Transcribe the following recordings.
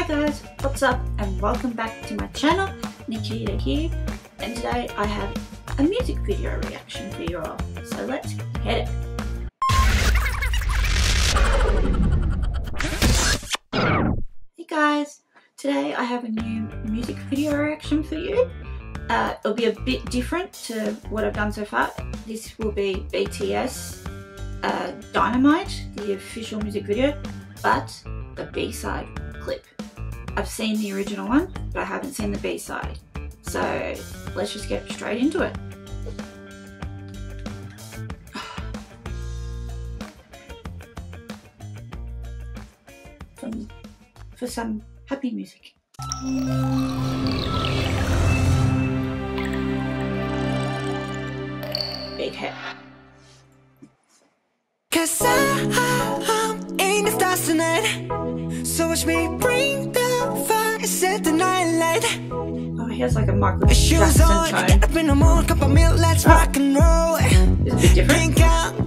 Hi guys, what's up and welcome back to my channel, Nikita here, and today I have a music video reaction for you all, so let's get it. Hey guys, today I have a new music video reaction for you. It'll be a bit different to what I've done so far. This will be BTS Dynamite, the official music video, but the B-side clip. I've seen the original one, but I haven't seen the B-side. So let's just get straight into it. For some happy music. Big hit. Cause I'm in the stars tonight, so watch me bring the fire, set the night light. Oh, he has like a Michael Jackson tone. Up in the morning, cup of milk, let's rock and roll. It's a bit different.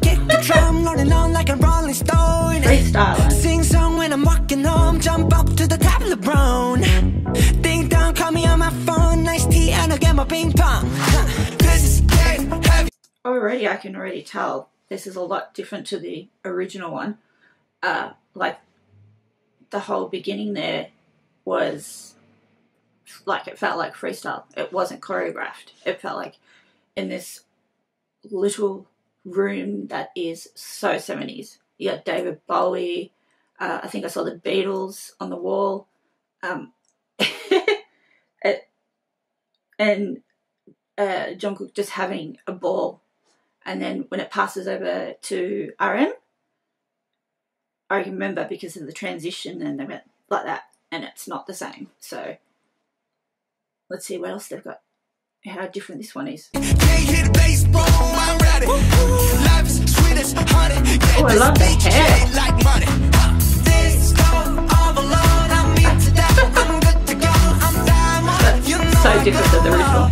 Kick the drum, rolling on like a rolling stone. Great style. Sing song when I'm walking home, jump up to the top of the brown. Ding dong, call me on my phone, nice tea and I'll get my ping pong. This is dead heavy. Already, I can already tell. This is a lot different to the original one. Like the whole beginning there was like, it felt like freestyle. It wasn't choreographed. It felt like in this little room that is so 70s. You got David Bowie. I think I saw the Beatles on the wall. And Jungkook just having a ball. And then when it passes over to RM, I remember because of the transition and they went like that, and it's not the same. So let's see what else they've got, how different this one is. Oh, I love that hair. That's so different than the original.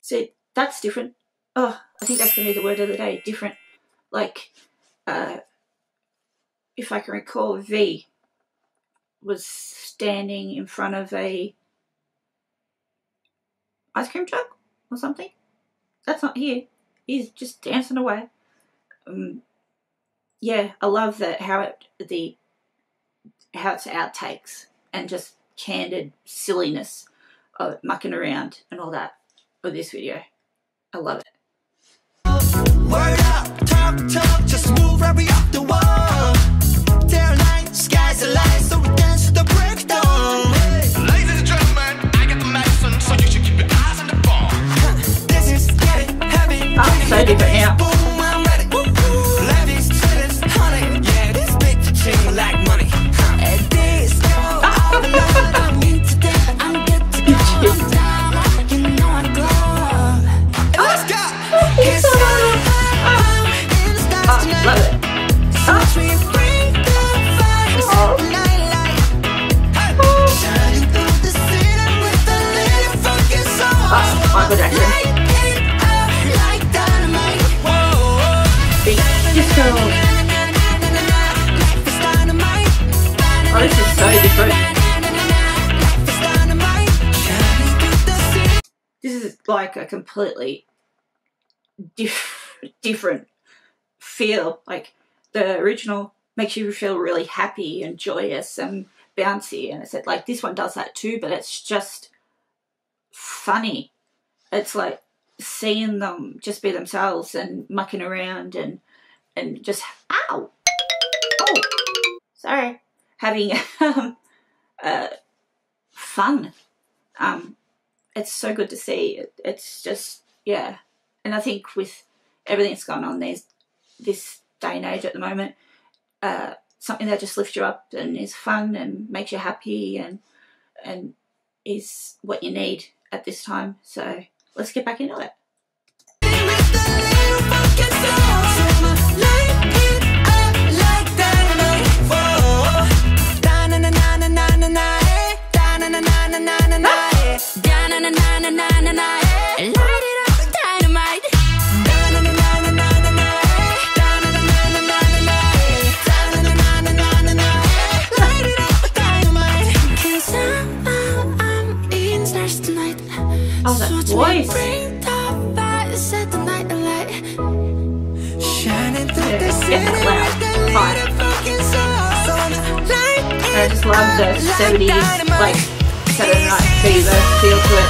See, that's different. Oh, I think that's going to be the word of the day, different. Like, if I can recall, V was standing in front of a ice cream truck or something. That's not here. He's just dancing away. Yeah, I love that how it's outtakes and just candid silliness of mucking around and all that for this video. I love it. Word up, talk, just move right up the wall. There light, skies alive, so we dance to the breakdown. Ladies and gentlemen, I got the medicine, so you should keep your eyes on the ball. This is getting heavy. I'm so different now. This is like a completely different feel. Like the original makes you feel really happy and joyous and bouncy, and I said like this one does that too, but it's just funny. It's like seeing them just be themselves and mucking around and just ow, oh, sorry, having fun. It's so good to see. It's just, yeah. And I think with everything that's going on this day and age at the moment, something that just lifts you up and is fun and makes you happy and is what you need at this time. So let's get back into it. in that last part. I just love the 70s, like, kind of not fever feel to it.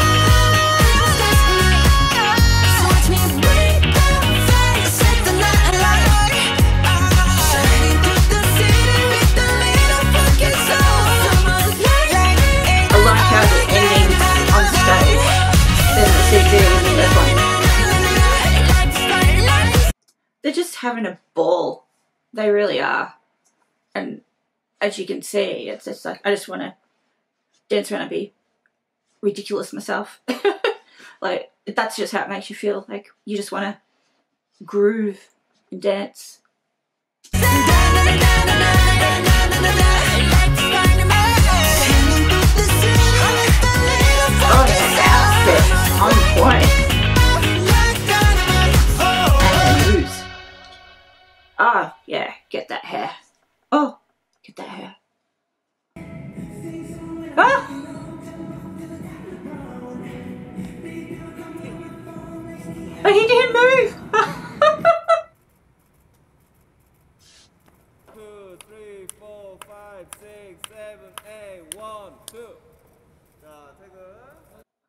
I like how the ending on stage in the CD. They're just having a ball. They really are. And as you can see, it's just like, I just want to dance around and be ridiculous myself. Like, that's just how it makes you feel. Like, you just want to groove and dance. Oh, that outfit's on point. Oh, yeah, get that hair. Oh, get that hair. Ah! Oh, he didn't move! 2, 3, 4, 5, 6, 7, 8, 1, 2.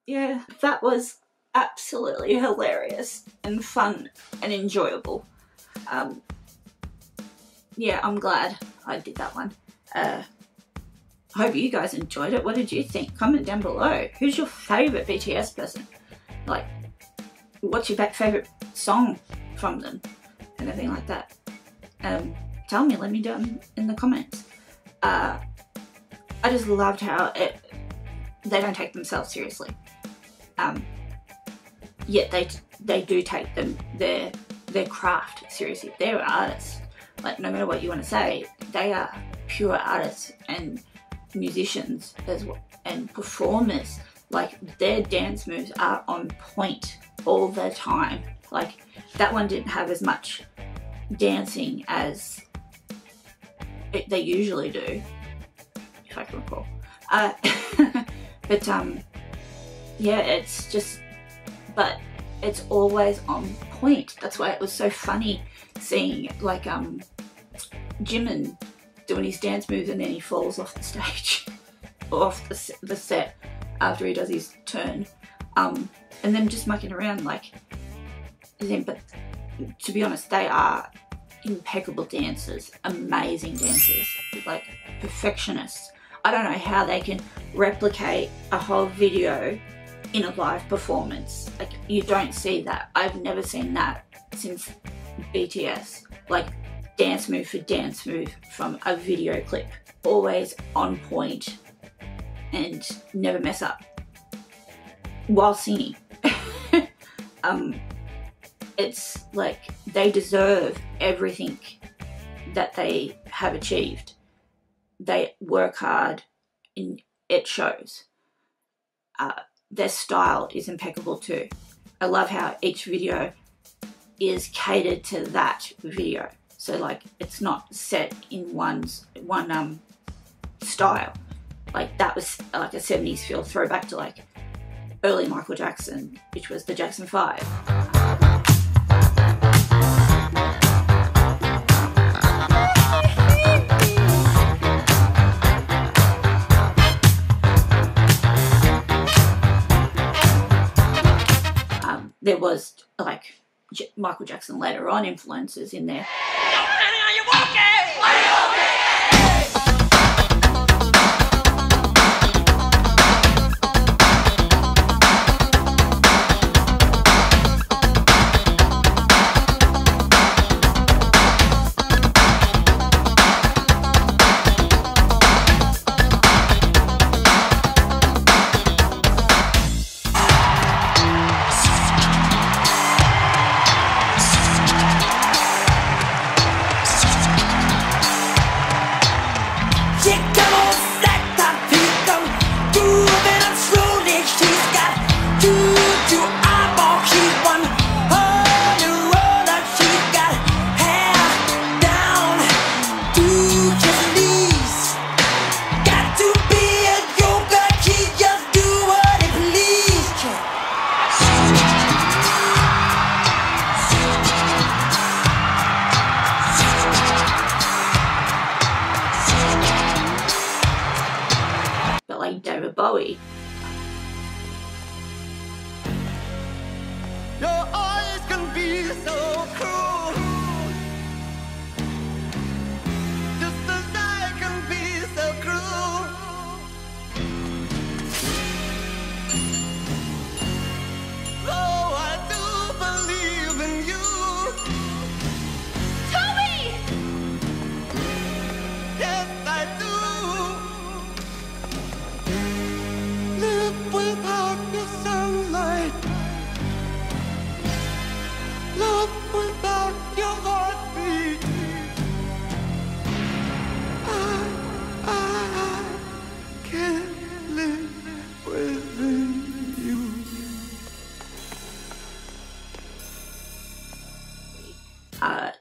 Yeah, that was absolutely hilarious and fun and enjoyable. Yeah, I'm glad I did that one. I hope you guys enjoyed it. What did you think? Comment down below. Who's your favourite BTS person? Like, what's your favourite song from them? And everything like that. Tell me, let me down in the comments. I just loved how they don't take themselves seriously. Yet they do take their craft seriously. They're artists. Like, no matter what you want to say, they are pure artists and musicians as well, and performers. Like, their dance moves are on point all the time. Like, that one didn't have as much dancing as they usually do, if I can recall. But yeah, it's just, but it's always on point. That's why it was so funny seeing, like, Jimin doing his dance moves and then he falls off the stage, off the set after he does his turn, and them just mucking around like them. But to be honest, they are impeccable dancers, amazing dancers, like perfectionists. I don't know how they can replicate a whole video in a live performance. Like, you don't see that. I've never seen that since BTS, like, dance move for dance move from a video clip, always on point and never mess up while singing. It's like they deserve everything that they have achieved. They work hard and it shows. Their style is impeccable too. I love how each video is catered to that video. So, like, it's not set in one style. Like, that was like a 70s feel, throwback to like early Michael Jackson, which was the Jackson 5. There was, like, Michael Jackson later on influences in there.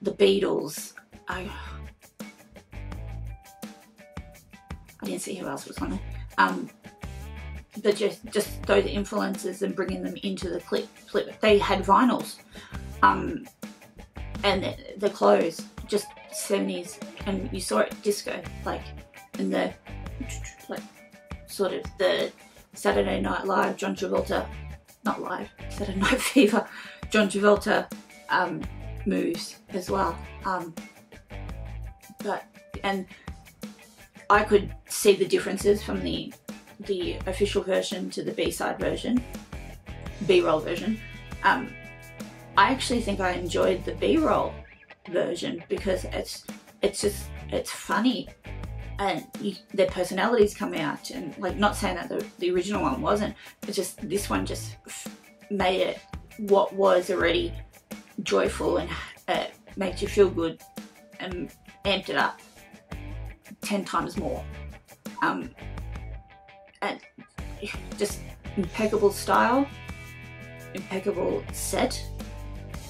The Beatles. I didn't see who else was on there. But just those influences and bringing them into the clip. They had vinyls, and the clothes, just 70s, and you saw it disco, like in the sort of the Saturday Night Live, John Travolta, not live, Saturday Night Fever, John Travolta. Moves as well, and I could see the differences from the official version to the B-side version, B-roll version. I actually think I enjoyed the B-roll version because it's funny and their personalities come out, and like, not saying that the original one wasn't, but just this one just made it what was already joyful and makes you feel good and amped it up 10 times more, and just impeccable style, impeccable set,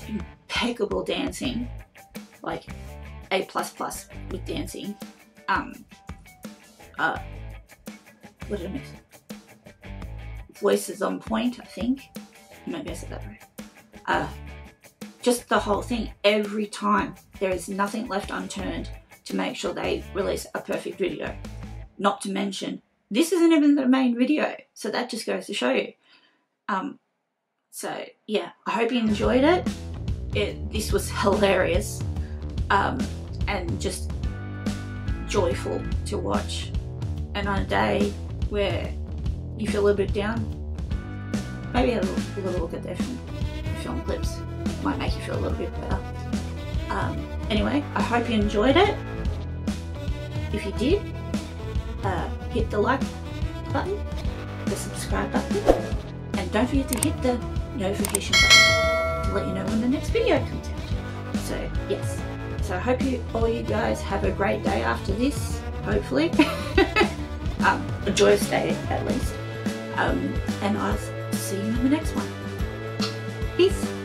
impeccable dancing, like A++ with dancing. What did I miss? Voice is on point, I think. Maybe I said that right. Just the whole thing, every time. There is nothing left unturned to make sure they release a perfect video. Not to mention, this isn't even the main video, so that just goes to show you. So yeah, I hope you enjoyed it. This was hilarious, and just joyful to watch. And on a day where you feel a little bit down, maybe a little look at their film clips. Might make you feel a little bit better. Anyway, I hope you enjoyed it. If you did, hit the like button, the subscribe button, and don't forget to hit the notification button to let you know when the next video comes out. So yes, so I hope all you guys have a great day after this, hopefully. A joyous day at least, and I'll see you in the next one. Peace.